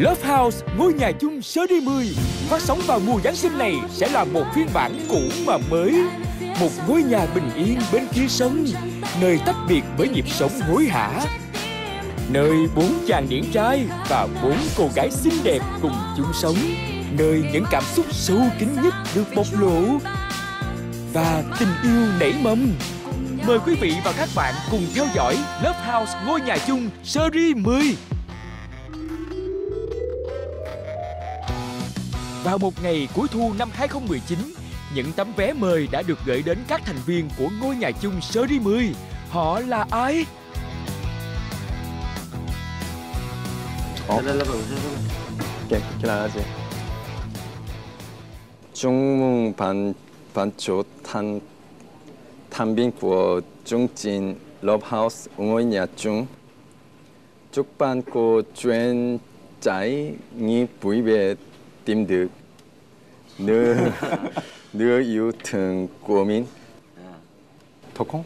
Love House, ngôi nhà chung số đi 10, phát sóng vào mùa Giáng sinh này sẽ là một phiên bản cũ mà mới. Một ngôi nhà bình yên bên kia sông, nơi tách biệt với nhịp sống hối hả. Nơi 4 chàng điển trai và 4 cô gái xinh đẹp cùng chung sống. Nơi những cảm xúc sâu kín nhất được bộc lộ và tình yêu nảy mầm. Mời quý vị và các bạn cùng theo dõi Love House, ngôi nhà chung series 10. Vào một ngày cuối thu năm 2019, những tấm vé mời đã được gửi đến các thành viên của ngôi nhà chung series 10. Họ là ai? 중문 반쪽 탄 탄빈구 중진 러브하우스 응원야 중 쪽반구 주엔자이니 부입에 팀득 늘 유튼 고민 토콩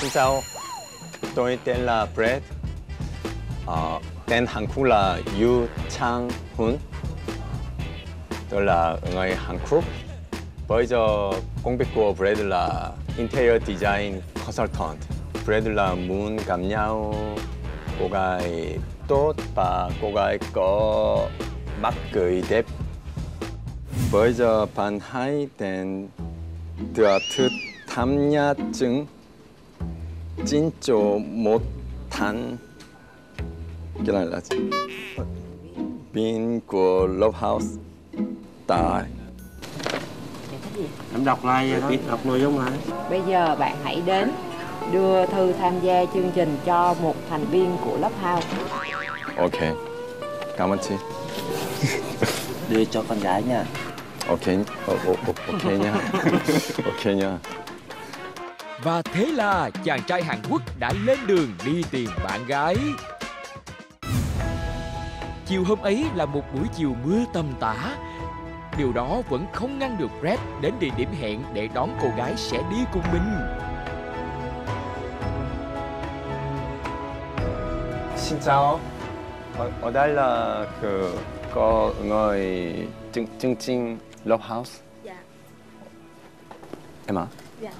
신사오 동이 땐라 브레드 땐 한쿠라 유창훈 tôi là người Hàn Quốc. Bây giờ công việc của Brad là interior design consultant. Brad là muốn gặp nhau cô gái tốt và cô gái có mắt cười đẹp. Bây giờ bạn hãy đến thử thách tham gia chứng chính chỗ một tháng. Cái này là pin của Love House. Em đọc lại rồi, đọc nội dung lại. Bây giờ bạn hãy đến đưa thư tham gia chương trình cho một thành viên của Love House. Ok, cảm ơn chị. Đưa cho con gái nha. Ok, ok nha. Ok nha. Và thế là chàng trai Hàn Quốc đã lên đường đi tìm bạn gái. Chiều hôm ấy là một buổi chiều mưa tầm tã. Điều đó vẫn không ngăn được Brad đến địa điểm hẹn để đón cô gái sẽ đi cùng mình. Xin chào, ở đây là có người chương trình Love House. Dạ. Em à? Dạ.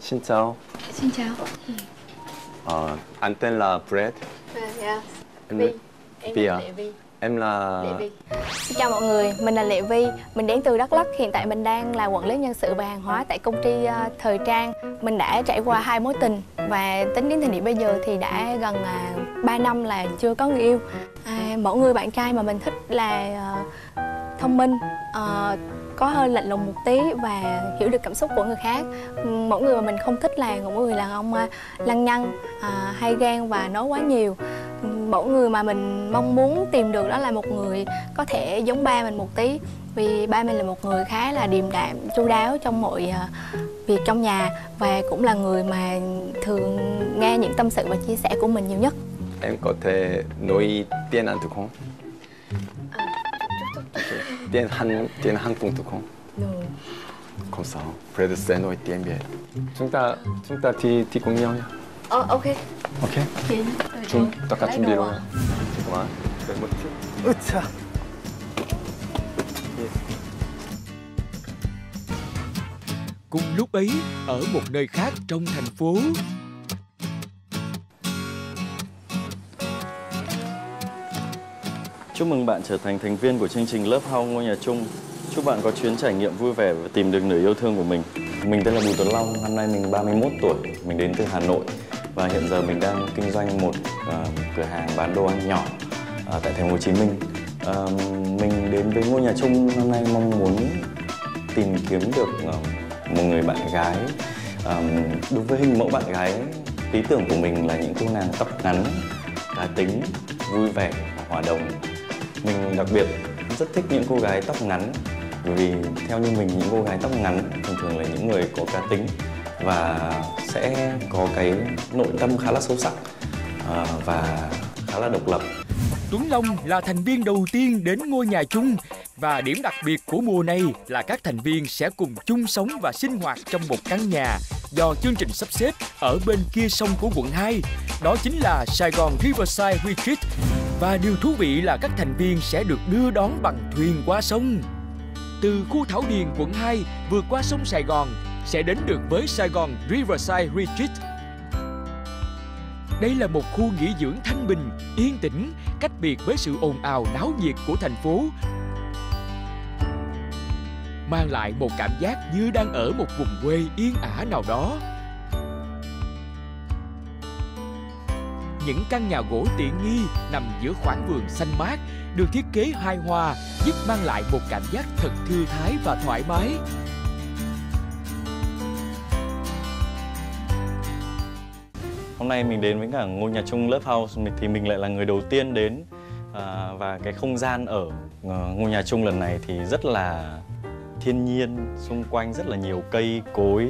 Xin chào. Xin chào. Anh tên là Brad. Dạ. Em là Lệ Vi. Xin chào mọi người, mình là Lệ Vi. Mình đến từ Đắk Lắk, hiện tại mình đang là quản lý nhân sự và hàng hóa tại công ty thời trang. Mình đã trải qua 2 mối tình và tính đến thời điểm bây giờ thì đã gần 3 năm là chưa có người yêu. Mỗi người bạn trai mà mình thích là thông minh, có hơi lạnh lùng một tí và hiểu được cảm xúc của người khác. Mỗi người mà mình không thích là mỗi người đàn ông lăng nhăng, hay ghen và nói quá nhiều. Mỗi người mà mình mong muốn tìm được đó là một người có thể giống ba mình một tí. Vì ba mình là một người khá là điềm đạm, chu đáo trong mọi việc trong nhà. Và cũng là người mà thường nghe những tâm sự và chia sẻ của mình nhiều nhất. Em có thể nói tiếng Anh được không? Tiếng Hàn Quốc được không? Không sao, Brad sẽ nói tiếng Việt. Chúng ta thì cùng nhau nhé. Ok. Ok. 좀 똑같이 준비로 잠깐만. 으차. Cùng lúc ấy ở một nơi khác trong thành phố. Chúc mừng bạn trở thành thành viên của chương trình Love House ngôi nhà chung. Chúc bạn có chuyến trải nghiệm vui vẻ và tìm được nửa yêu thương của mình. Mình tên là Bùi Tuấn Long, năm nay mình 31 tuổi, mình đến từ Hà Nội. Và hiện giờ mình đang kinh doanh một cửa hàng bán đồ ăn nhỏ tại thành phố Hồ Chí Minh. Mình đến với ngôi nhà chung năm nay mong muốn tìm kiếm được một người bạn gái. Đối với hình mẫu bạn gái, lý tưởng của mình là những cô nàng tóc ngắn, cá tính, vui vẻ và hòa đồng. Mình đặc biệt rất thích những cô gái tóc ngắn, bởi vì theo như mình những cô gái tóc ngắn thường thường là những người có cá tính và sẽ có cái nội tâm khá là sâu sắc và khá là độc lập. Tuấn Long là thành viên đầu tiên đến ngôi nhà chung và điểm đặc biệt của mùa này là các thành viên sẽ cùng chung sống và sinh hoạt trong một căn nhà do chương trình sắp xếp ở bên kia sông của quận 2. Đó chính là Sài Gòn Riverside Retreat. Và điều thú vị là các thành viên sẽ được đưa đón bằng thuyền qua sông. Từ khu Thảo Điền quận 2 vượt qua sông Sài Gòn sẽ đến được với Sài Gòn Riverside Retreat. Đây là một khu nghỉ dưỡng thanh bình, yên tĩnh, cách biệt với sự ồn ào náo nhiệt của thành phố, mang lại một cảm giác như đang ở một vùng quê yên ả nào đó. Những căn nhà gỗ tiện nghi nằm giữa khoảng vườn xanh mát được thiết kế hài hòa, giúp mang lại một cảm giác thật thư thái và thoải mái. Hôm nay mình đến với cả ngôi nhà chung Love House thì mình lại là người đầu tiên đến, và cái không gian ở ngôi nhà chung lần này thì rất là thiên nhiên, xung quanh rất là nhiều cây cối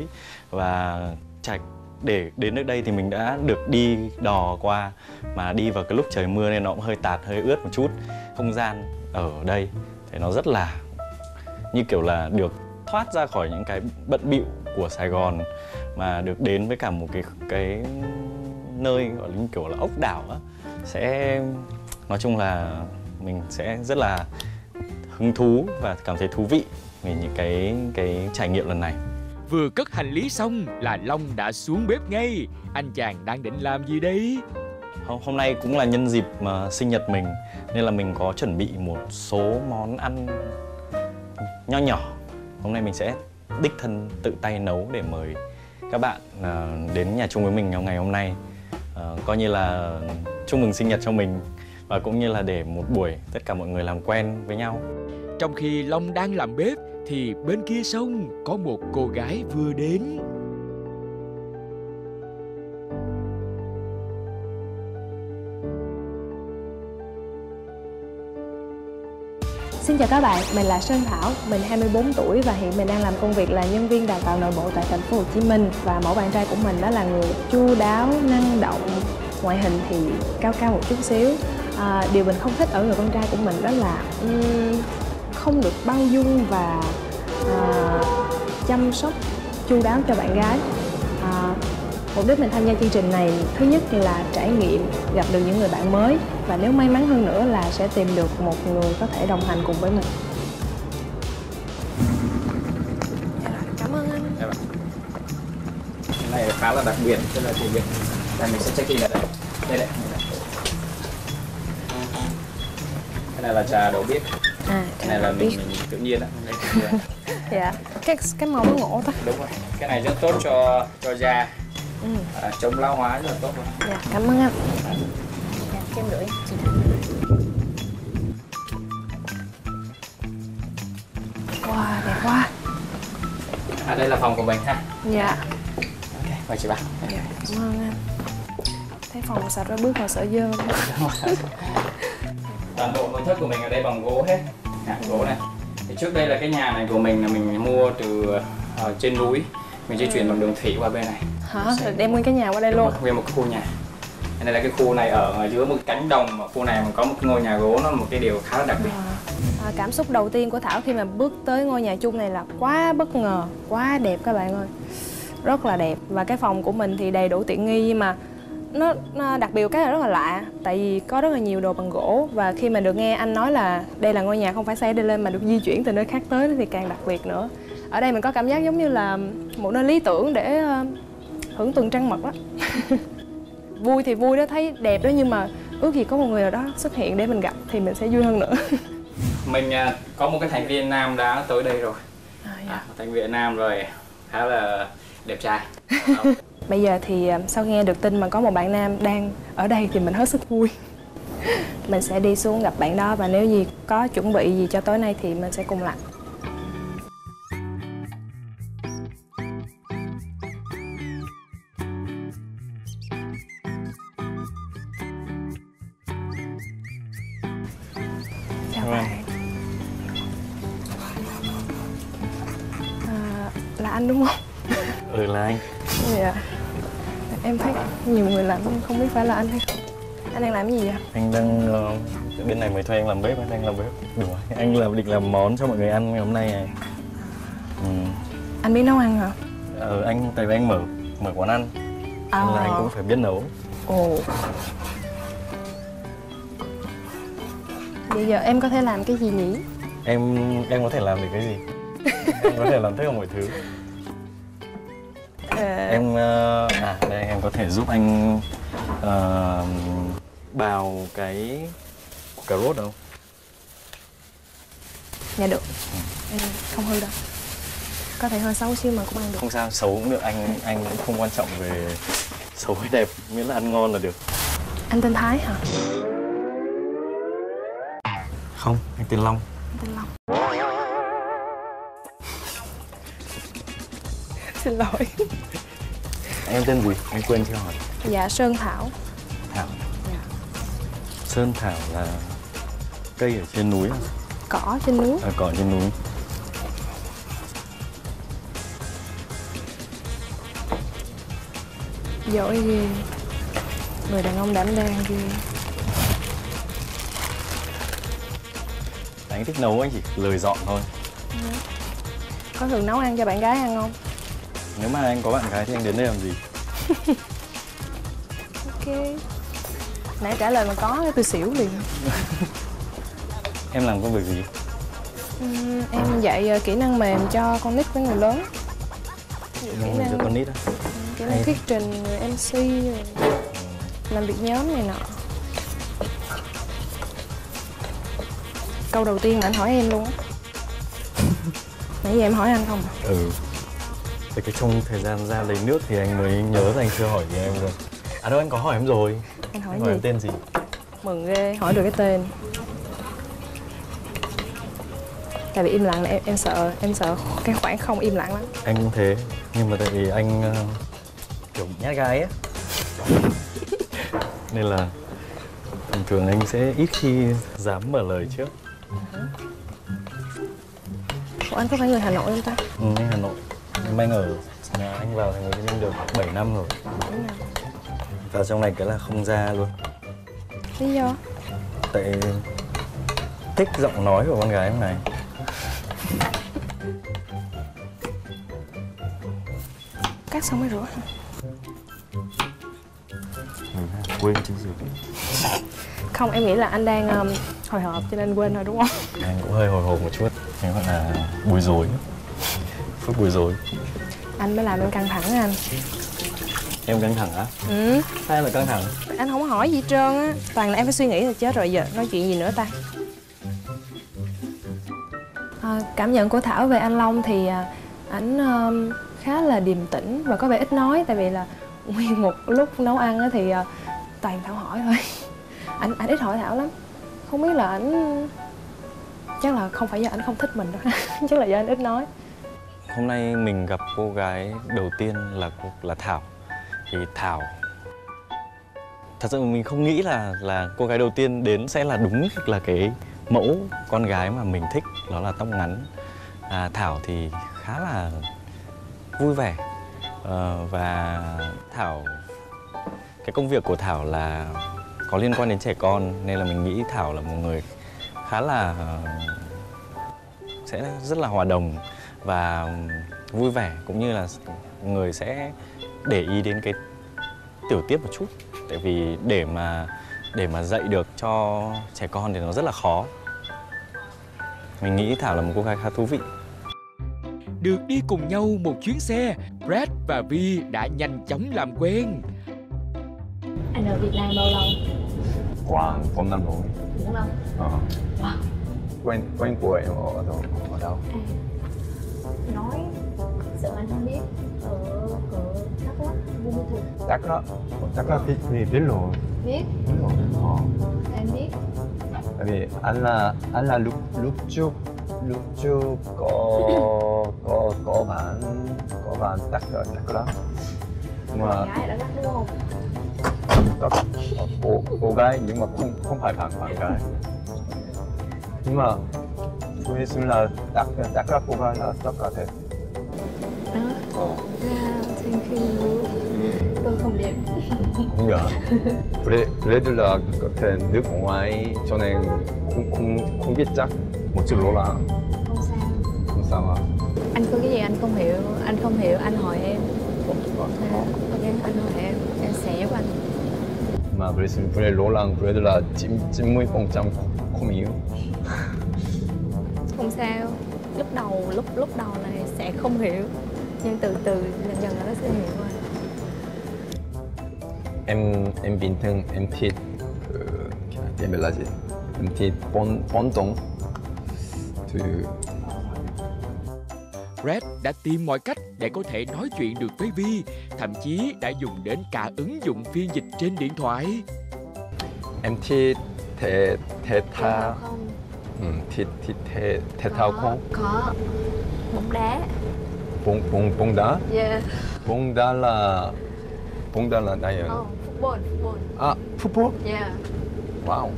và trạch. Để đến nơi đây thì mình đã được đi đò qua, mà đi vào cái lúc trời mưa nên nó cũng hơi tạt, hơi ướt một chút. Không gian ở đây thì nó rất là như kiểu là được thoát ra khỏi những cái bận bịu của Sài Gòn, mà được đến với cả một cái nơi gọi là như kiểu là ốc đảo á. Sẽ nói chung là mình sẽ rất là hứng thú và cảm thấy thú vị về những cái trải nghiệm lần này. Vừa cất hành lý xong là Long đã xuống bếp ngay. Anh chàng đang định làm gì đây? Hôm nay cũng là nhân dịp sinh nhật mình, nên là mình có chuẩn bị một số món ăn nho nhỏ. Hôm nay mình sẽ đích thân tự tay nấu để mời các bạn đến nhà chung với mình ngày hôm nay. Coi như là chúc mừng sinh nhật cho mình, và cũng như là để một buổi tất cả mọi người làm quen với nhau. Trong khi Long đang làm bếp thì bên kia sông có một cô gái vừa đến. Xin chào các bạn, mình là Sơn Thảo, mình 24 tuổi và hiện mình đang làm công việc là nhân viên đào tạo nội bộ tại thành phố Hồ Chí Minh, và mẫu bạn trai của mình đó là người chu đáo, năng động, ngoại hình thì cao cao một chút xíu. Điều mình không thích ở người con trai của mình đó là không được bao dung và chăm sóc chu đáo cho bạn gái. Mục đích mình tham gia chương trình này thứ nhất thì là trải nghiệm, gặp được những người bạn mới, và nếu may mắn hơn nữa là sẽ tìm được một người có thể đồng hành cùng với mình. Cảm ơn anh. Cái này khá là đặc biệt, cho nên là mình sẽ check in ở đây. Đây đây. Cái này là trà đậu biếc. Cái này là mình tự nhiên ạ. Dạ. Cái màu nó ngộ ta. Đúng rồi. Cái này rất tốt cho da. Chống lão hóa rất là tốt rồi. Dạ, cảm ơn anh. Dạ, thêm rưỡi. Wow, đẹp quá. Đây là phòng của mình ha. Dạ. Ok, mời chị Ba. Dạ, cảm ơn anh. Thấy phòng sạch rồi bước vào sợ dơ không? Toàn bộ nội thất của mình ở đây bằng gỗ hết, gỗ này. Thì trước đây là cái nhà này của mình là mình mua từ trên núi, mình di chuyển bằng đường thủy qua bên này. Hả? Rồi đem nguyên cái nhà qua đây luôn? Nguyên một cái khu nhà. Đây là cái khu này ở dưới một cánh đồng, mà khu này mà có một ngôi nhà gỗ, nó là một cái điều khá là đặc biệt. Cảm xúc đầu tiên của Thảo khi mà bước tới ngôi nhà chung này là quá bất ngờ, quá đẹp các bạn ơi, rất là đẹp. Và cái phòng của mình thì đầy đủ tiện nghi, nhưng mà nó đặc biệt cái là rất là lạ, tại vì có rất là nhiều đồ bằng gỗ. Và khi mà được nghe anh nói là đây là ngôi nhà không phải xây đây lên mà được di chuyển từ nơi khác tới thì càng đặc biệt nữa. Ở đây mình có cảm giác giống như là một nơi lý tưởng để hưởng tuần trăng mật đó. Vui thì vui đó, thấy đẹp đó, nhưng mà ước gì có một người nào đó xuất hiện để mình gặp thì mình sẽ vui hơn nữa. Mình có một cái thành viên nam đã tới đây rồi. Thành viên nam rồi, khá là đẹp trai. Bây giờ thì sau nghe được tin mà có một bạn nam đang ở đây thì mình hết sức vui. Mình sẽ đi xuống gặp bạn đó, và nếu gì có chuẩn bị gì cho tối nay thì mình sẽ cùng làm. Chào bạn. Là anh đúng không? Ừ, là anh. Dạ. Em thấy nhiều người làm không biết phải là anh hay không. Anh đang làm cái gì vậy? Anh đang... bên này mới thuê anh làm bếp, anh đang làm bếp. Đúng rồi, anh làm định làm món cho mọi người ăn ngày hôm nay này. Anh biết nấu ăn hả? Anh, tại vì anh mở quán ăn nên là anh cũng phải biết nấu. Bây giờ em có thể làm cái gì nhỉ? Em có thể làm được cái gì? Em có thể làm tất cả mọi thứ. Đây em có thể giúp anh bào cái cà rốt đâu. Dạ được. Không hư đâu. Có thể hơi xấu xíu mà cũng ăn được. Không sao, xấu cũng được, anh cũng không quan trọng về xấu hay đẹp, miễn là ăn ngon là được. Anh tên Thái hả? Không, anh tên Long. Anh tên Long. Xin lỗi. Em tên Bùi, anh quên chưa hỏi. Dạ, Sơn Thảo. Thảo. Dạ. Sơn Thảo là cây ở trên núi. Cỏ trên núi. À, cỏ trên núi. Giỏi ghê. Người đàn ông đảm đang ghê. Anh thích nấu anh chỉ lười dọn thôi. Có thường nấu ăn cho bạn gái ăn không? Nếu mà anh có bạn gái thì anh đến đây làm gì? Ok. Nãy trả lời mà có, tôi xỉu liền. Em làm công việc gì? Em dạy kỹ năng mềm cho con nít với người lớn. Cho con nít á? Kỹ năng thuyết trình, người MC, làm việc nhóm này nọ. Câu đầu tiên là anh hỏi em luôn á. Nãy giờ em hỏi anh không? Ừ. Thì cái trong thời gian ra lấy nước thì anh mới nhớ là anh chưa hỏi gì em rồi. À đâu, anh có hỏi em rồi. Anh hỏi gì? Hỏi em tên gì? Mừng ghê, hỏi được cái tên. Tại vì im lặng là em sợ cái khoảng không im lặng lắm. Anh cũng thế, nhưng mà tại vì anh kiểu nhát gái á. Nên là thường thường anh sẽ ít khi dám mở lời trước. Ủa, anh có phải người Hà Nội không ta? Ừ, anh Hà Nội. Em anh ở nhà, anh vào thành phố Hồ Chí Minh được 7 năm rồi. Vào trong này cái là không ra luôn. Lý do? Tại thích giọng nói của con gái hôm nay. Cắt xong mới rửa hả? Quên chứ gì. Không, em nghĩ là anh đang hồi hộp cho nên quên rồi đúng không? Anh cũng hơi hồi hộp một chút. Em gọi là bối rối. Phút bối rối. Anh mới làm em căng thẳng á anh. Em căng thẳng hả? Ừ. Sao em lại căng thẳng? Anh không hỏi gì trơn á. Toàn là em phải suy nghĩ là chết rồi, giờ nói chuyện gì nữa ta? Cảm nhận của Thảo về anh Long thì ảnh khá là điềm tĩnh và có vẻ ít nói. Tại vì là nguyên một lúc nấu ăn á thì toàn Thảo hỏi thôi. Ảnh ít hỏi Thảo lắm. Không biết là ảnh... Chắc là không phải do ảnh không thích mình đâu. Chắc là do anh ít nói. Hôm nay mình gặp cô gái đầu tiên là Thảo. Thì Thảo... Thật sự mình không nghĩ là cô gái đầu tiên đến sẽ là đúng là cái mẫu con gái mà mình thích. Đó là tóc ngắn. Thảo thì khá là vui vẻ. Và Thảo... Cái công việc của Thảo là có liên quan đến trẻ con. Nên là mình nghĩ Thảo là một người khá là... sẽ rất là hòa đồng và vui vẻ, cũng như là người sẽ để ý đến cái tiểu tiết một chút. Tại vì để mà dạy được cho trẻ con thì nó rất là khó. Mình nghĩ Thảo là một cô gái khá thú vị. Được đi cùng nhau một chuyến xe, Brad và Vi đã nhanh chóng làm quen. Anh ở Việt Nam bao lâu? Khoảng 4 năm rồi. 4 năm? Wow. Quen của em ở đâu? Nói sợ anh không biết, ở Đắk Lắk, Buôn Thuột. Đắk Lắk thì biết luôn. Biết rồi. Em biết. Tại vì anh là lúc trước có bạn Đắk Lắk. Mà gái ở Đắk Lắk đúng không? Cô gái nhưng mà không phải bạn gái. Nhưng mà tôi xin là Đắk Lắk cô gái là tất cả thế. Thank you. Tôi không đẹp. Không được. Kể từ là có thể nước ngoài cho nên không biết chắc một chút lỗ là. Không sao. Anh có cái gì anh không hiểu anh hỏi em. Ok, anh hỏi em sẽ giúp anh. Mà với sự lỗ lắng, với là 90% không hiểu. Không sao, lúc đầu là sẽ không hiểu, nhưng từ từ dần dần là nó sẽ hiểu rồi. Em bình thường em thích em là gì? Em thích ponton. Red đã tìm mọi cách để có thể nói chuyện được với Vi, thậm chí đã dùng đến cả ứng dụng phiên dịch trên điện thoại. Em thích thể thao không? Có. Bóng đá. Yeah. Bóng đá là đây. Oh, football. À, football. Yeah. Wow.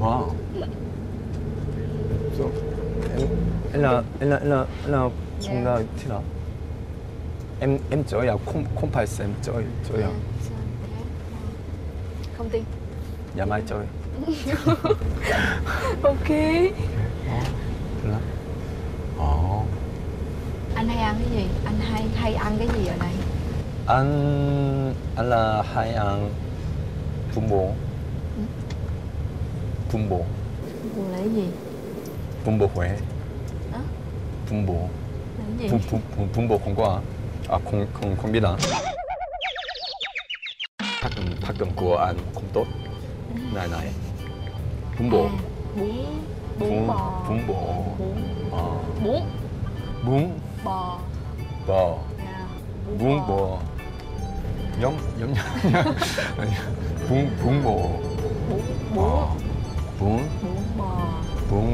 Wow. Em là 정말 티나. Em 저야 콤팔쌤 저야. Không tin. Dạ mai chơi. Ok. Anh hay ăn cái gì? Anh hay ăn cái gì ở đây? Anh là hay ăn bún bò. Bún bò là cái gì? Bún bò Huế. Á? Bún bò. Là gì? Bún bò Hồng Kông. À không biết à. Phát âm của anh không tốt. Này. Bún bò. Bún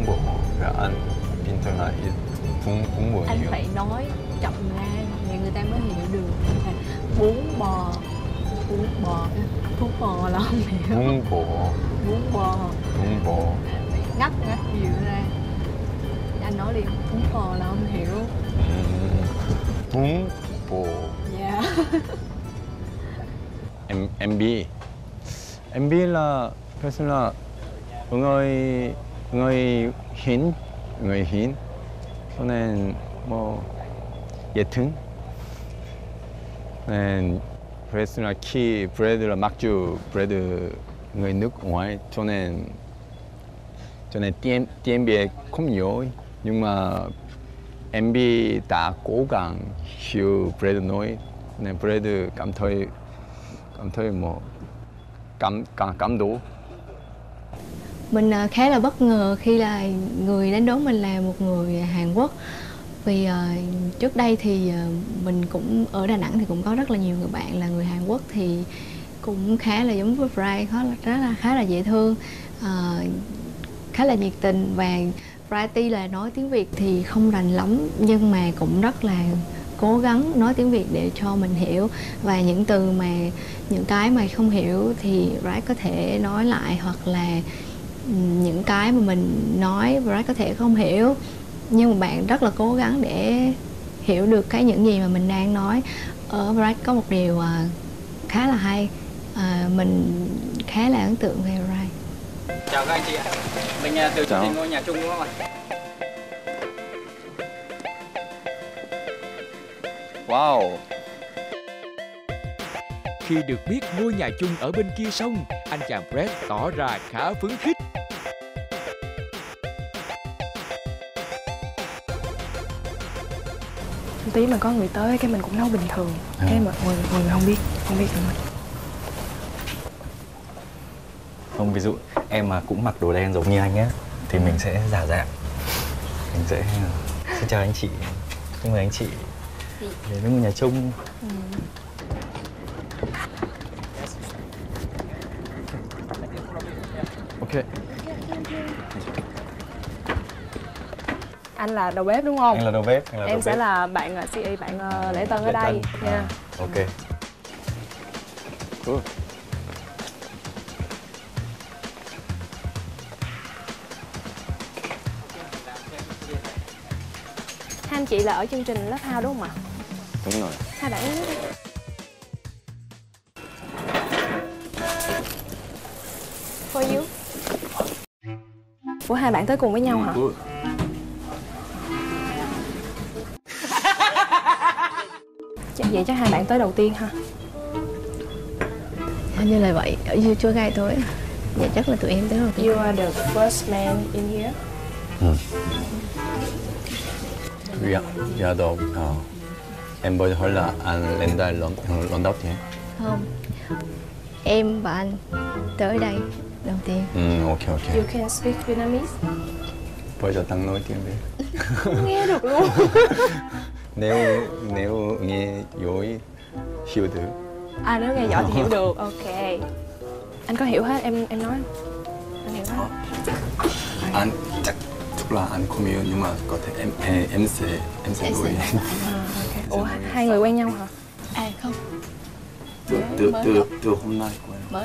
bò. Anh internet bún bò. Anh phải nói chậm ra thì người ta mới hiểu được. Bún bò là không hiểu. Bún bò. Ngắt nhiều ra. Anh nói đi, bún bò là không hiểu. Bún bò. Dạ. MB là personal người Hiến. Cho nên 뭐 예튼. 네. 프레스나 키 브레드라 막주 브레드 người nước ngoài cho nên TMB에 không nhiều, nhưng mà MB đã cố gắng hiểu bread nói nên bread cảm thấy một cảm động. Mình khá là bất ngờ khi là người đến đón mình là một người Hàn Quốc, vì trước đây thì mình cũng ở Đà Nẵng thì cũng có rất là nhiều người bạn là người Hàn Quốc, thì cũng khá là giống với Bright, khá là dễ thương, khá là nhiệt tình, và Brighty là nói tiếng Việt thì không rành lắm nhưng mà cũng rất là cố gắng nói tiếng Việt để cho mình hiểu, và những cái mà không hiểu thì Bright có thể nói lại, hoặc là những cái mà mình nói Bright có thể không hiểu nhưng mà bạn rất là cố gắng để hiểu được những gì mà mình đang nói. Ở Bright có một điều khá là hay, mình khá là ấn tượng về Rai. Chào các anh chị ạ, mình từ chương trình Ngôi Nhà Chung đúng không ạ? Wow. Khi được biết Ngôi Nhà Chung ở bên kia sông, anh chàng Brett tỏ ra khá phấn khích. Tí mà có người tới cái mình cũng nấu bình thường, cái mà mọi người không biết rồi. Không, ví dụ em mà cũng mặc đồ đen giống như anh á thì mình sẽ giả dạng, mình sẽ xin chào anh chị, xin mời anh chị đến với Nhà Chung. Ok. Anh là đầu bếp đúng không? Anh là đầu bếp. Em sẽ là bạn CE, bạn lễ tân ở đây nha. Yeah. Ok. Cool. Hai anh chị là ở chương trình Love House đúng không ạ? Đúng rồi. Hai bạn uống đi. For you. Ủa, hai bạn tới cùng với nhau hả? Vậy chắc hai bạn tới đầu tiên ha. Hình như là vậy, ở dưới chua gai tối. Dạ chắc là tụi em tới rồi. You are the first man in here. Dạ em bơi hỏi là anh lên đây lần đầu tiên? Không, em và anh tới đây đầu tiên. Ok ok. You can speak Vietnamese. Bây giờ Tăng nói tiếng Việt. Không nghe được luôn. Nếu nghe giỏi hiểu được. À nếu nghe giỏi thì hiểu được. Ok. Anh có hiểu hết em nói không? Anh hiểu hết. Anh chắc là anh không hiểu nhưng mà có thể em sẽ đuổi. Ủa hai người quen nhau hả? À không. Từ hôm nay quen.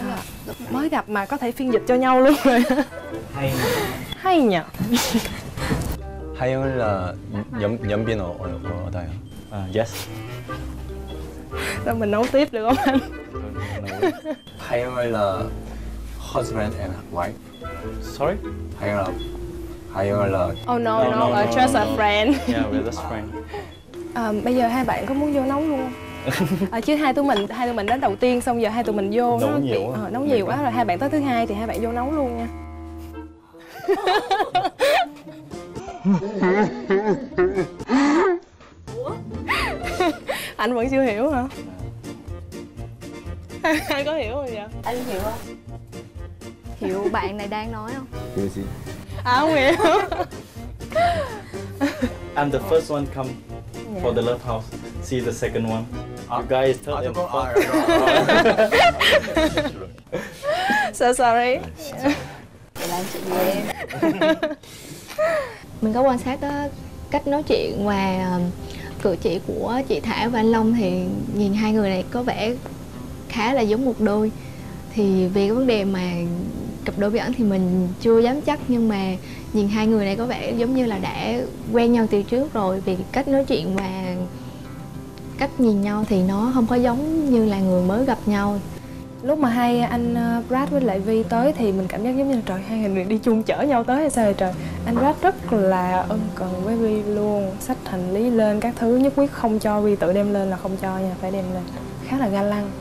Mới gặp mà có thể phiên dịch cho nhau luôn rồi. Hay. Hay nhỉ. 하영을 연비는 어다요? 아, yes. 그럼 mình nấu tiếp được không anh? 하영을 husband and wife. Sorry? 하영을 Oh no no, no just a friend. Yeah, we're just friend. Bây giờ hai bạn có muốn vô nấu luôn không? Chứ hai tụi mình đến đầu tiên xong giờ hai tụi mình vô nấu nhiều quá rồi hai bạn tới thứ hai thì hai bạn vô nấu luôn nha. Anh vẫn chưa hiểu hả? Anh có hiểu không vậy? Anh hiểu không? Hiểu bạn này đang nói không? Hiểu gì? À không hiểu. I'm the first one come for the Love House. See the second one. You guys tell them. So sorry. Làm chuyện gì em? Mình có quan sát cách nói chuyện và cử chỉ của chị Thảo và anh Long thì nhìn hai người này có vẻ khá là giống một đôi. Thì về cái vấn đề mà cặp đôi bí ẩn thì mình chưa dám chắc, nhưng mà nhìn hai người này có vẻ giống như là đã quen nhau từ trước rồi, vì cách nói chuyện và cách nhìn nhau thì nó không có giống như là người mới gặp nhau. Lúc mà hai anh Brad với lại Vi tới thì mình cảm giác giống như là trời, hai người đi chung chở nhau tới hay sao vậy trời. Anh Brad rất là ân cần với Vi luôn, xách hành lý lên các thứ, nhất quyết không cho Vi tự đem lên là không cho nha, phải đem lên. Khá là ga lăng,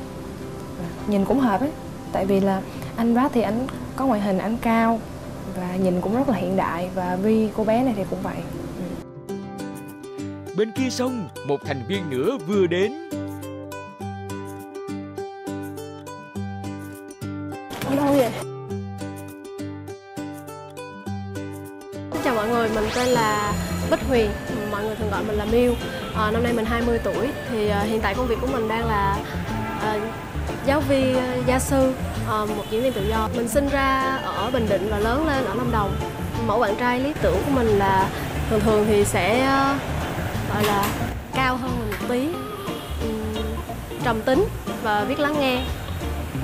nhìn cũng hợp ấy. Tại vì là anh Brad thì anh có ngoại hình anh cao và nhìn cũng rất là hiện đại, và Vi cô bé này thì cũng vậy. Bên kia sông, một thành viên nữa vừa đến. Chào mọi người, mình tên là Bích Huyền, mọi người thường gọi mình là Miu. Năm nay mình 20 tuổi, thì hiện tại công việc của mình đang là giáo viên gia sư, một diễn viên tự do. Mình sinh ra ở Bình Định và lớn lên ở Lâm Đồng. Mẫu bạn trai lý tưởng của mình là thường thì sẽ gọi là cao hơn mình một tí, trầm tính và biết lắng nghe,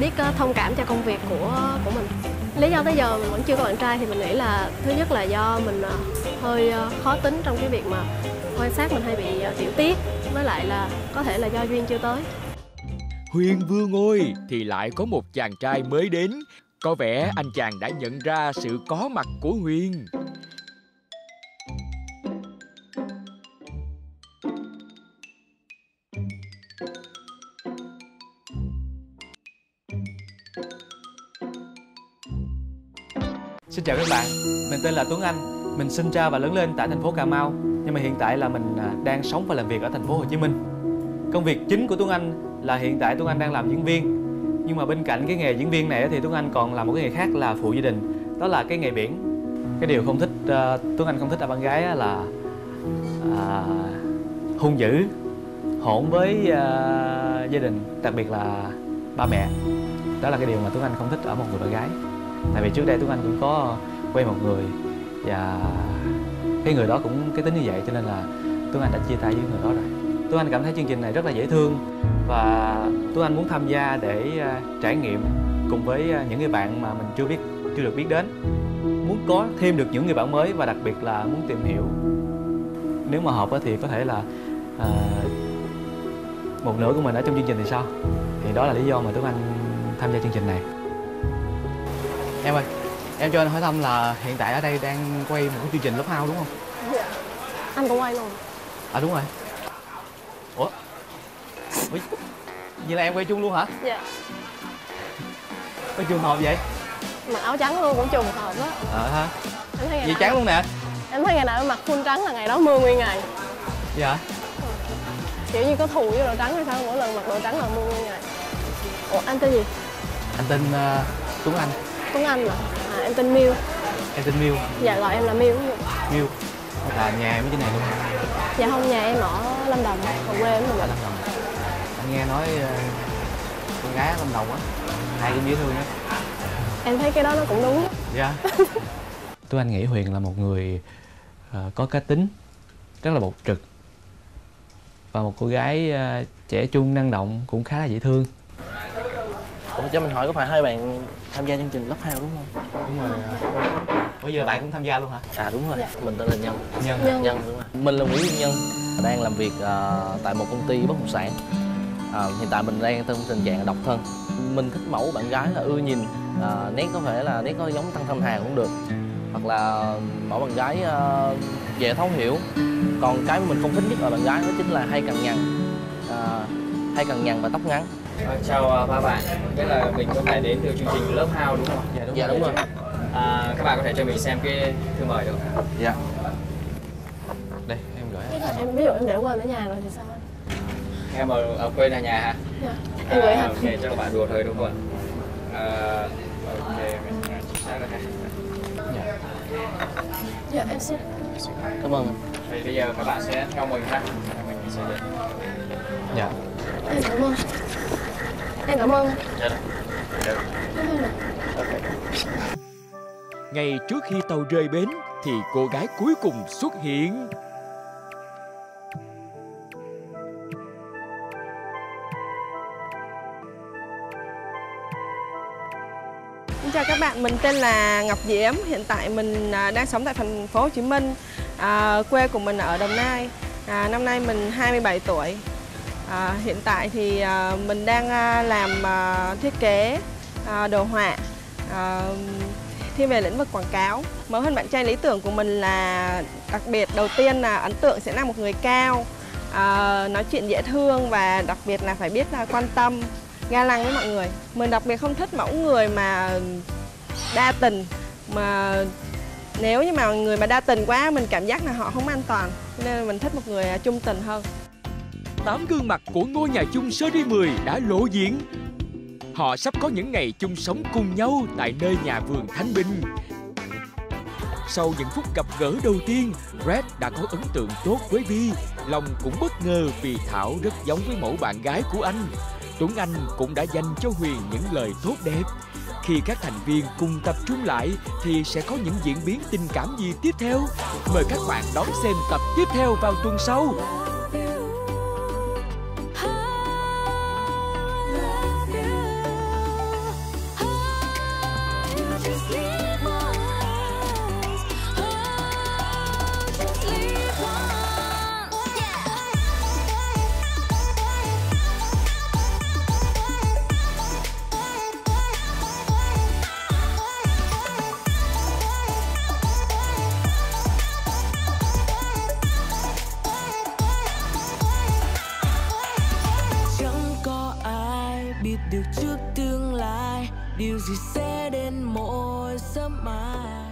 biết thông cảm cho công việc của mình. Lý do tới giờ mình vẫn chưa có bạn trai thì mình nghĩ là thứ nhất là do mình hơi khó tính trong cái việc mà quan sát, mình hay bị tiểu tiết, với lại là có thể là do duyên chưa tới. Huyền vừa ngồi thì lại có một chàng trai mới đến. Có vẻ anh chàng đã nhận ra sự có mặt của Huyền. Xin chào các bạn, mình tên là Tuấn Anh, mình sinh ra và lớn lên tại thành phố Cà Mau, nhưng mà hiện tại là mình đang sống và làm việc ở thành phố Hồ Chí Minh. Công việc chính của Tuấn Anh là hiện tại Tuấn Anh đang làm diễn viên, nhưng mà bên cạnh cái nghề diễn viên này thì Tuấn Anh còn làm một cái nghề khác là phụ gia đình, đó là cái nghề biển. Cái điều không thích Tuấn Anh không thích ở bạn gái là hung dữ, hỗn với gia đình, đặc biệt là ba mẹ. Đó là cái điều mà Tuấn Anh không thích ở một người bạn gái. Tại vì trước đây Tuấn Anh cũng có quen một người và cái người đó cũng cái tính như vậy, cho nên là Tuấn Anh đã chia tay với người đó rồi. Tuấn Anh cảm thấy chương trình này rất là dễ thương và Tuấn Anh muốn tham gia để trải nghiệm cùng với những người bạn mà mình chưa được biết đến, muốn có thêm được những người bạn mới và đặc biệt là muốn tìm hiểu. Nếu mà hợp thì có thể là một nửa của mình ở trong chương trình thì sao? Thì đó là lý do mà Tuấn Anh tham gia chương trình này. Em ơi, em cho anh hỏi thăm là hiện tại ở đây đang quay một cái chương trình Love House đúng không? Dạ. Anh cũng quay luôn. À đúng rồi. Ủa? Ủa? Vậy là em quay chung luôn hả? Dạ. Có trường hợp vậy? mặc áo trắng luôn cũng trùng hợp á. Hả? Em thấy ngày gì nào trắng luôn nè. Em thấy ngày nào em mặc full trắng là ngày đó mưa nguyên ngày. Dạ. Kiểu như có thù với đồ trắng hay sao, mỗi lần mặc đồ trắng là mưa nguyên ngày. Ủa anh tên gì? Anh tên Tuấn Anh. Tuấn Anh à? À em tên Miu. Em tên Miu. Dạ gọi em là Miu. Miu. Là nhà em ở trên này luôn. Dạ không, nhà em ở Lâm Đồng, ở quê em luôn. Ở Lâm Đồng. Anh nghe nói con gái ở Lâm Đồng á, ai cũng dễ thương á. Em thấy cái đó nó cũng đúng. Dạ. Tuấn Anh nghĩ Huyền là một người có cá tính, rất là bộc trực. Và một cô gái trẻ trung, năng động, cũng khá là dễ thương. Ủa cho mình hỏi, có phải hai bạn tham gia chương trình Love House đúng không? Đúng rồi. Bây giờ bạn cũng tham gia luôn hả? À đúng rồi, dạ. Mình tên là Nhân. Nhân đúng rồi. Mình là Nguyễn Nhân, đang làm việc tại một công ty bất động sản. Hiện tại mình đang trong tình trạng độc thân. Mình thích mẫu bạn gái là ưa nhìn, nét có thể là nét có giống Tăng Thâm Hà cũng được, hoặc là mẫu bạn gái dễ thấu hiểu. Còn cái mình không thích nhất ở bạn gái đó chính là hay cằn nhằn và tóc ngắn. Chào ba bạn, nghĩa là mình hôm nay đến từ chương trình Love House đúng không? Dạ đúng, dạ, đúng rồi. Các bạn có thể cho mình xem cái thư mời được không? Dạ. Đây, em gửi. Em ví dụ em để quên ở nhà rồi thì sao anh? Em ở quê là nhà hả? Dạ. Em gửi hả? Ok, cho các bạn đùa thôi đúng không? Ok, mình sẽ được hả? Dạ. Dạ, em xin. Cảm ơn. Thì bây giờ các bạn sẽ theo mình ha. Mình sẽ được. Dạ. Em cảm ơn. Em cảm ơn. Dạ được. Dạ được. Ok. Ngay trước khi tàu rời bến thì cô gái cuối cùng xuất hiện. Xin chào các bạn, mình tên là Ngọc Diễm, hiện tại mình đang sống tại thành phố Hồ Chí Minh, quê của mình ở Đồng Nai. Năm nay mình 27 tuổi. Hiện tại thì mình đang làm thiết kế đồ họa. Thiên về lĩnh vực quảng cáo. Mẫu hình bạn trai lý tưởng của mình là đặc biệt, đầu tiên là ấn tượng sẽ là một người cao, nói chuyện dễ thương và đặc biệt là phải biết là quan tâm, ga lăng với mọi người. Mình đặc biệt không thích mẫu người mà đa tình, mà nếu như mà người mà đa tình quá mình cảm giác là họ không an toàn, nên mình thích một người chung tình hơn. 8 gương mặt của ngôi nhà chung series 10 đã lộ diện. Họ sắp có những ngày chung sống cùng nhau tại nơi nhà vườn Khánh Bình. Sau những phút gặp gỡ đầu tiên, Red đã có ấn tượng tốt với Vi. Long cũng bất ngờ vì Thảo rất giống với mẫu bạn gái của anh. Tuấn Anh cũng đã dành cho Huyền những lời tốt đẹp. Khi các thành viên cùng tập trung lại thì sẽ có những diễn biến tình cảm gì tiếp theo? Mời các bạn đón xem tập tiếp theo vào tuần sau. Điều trước tương lai, điều gì sẽ đến mỗi sớm mai.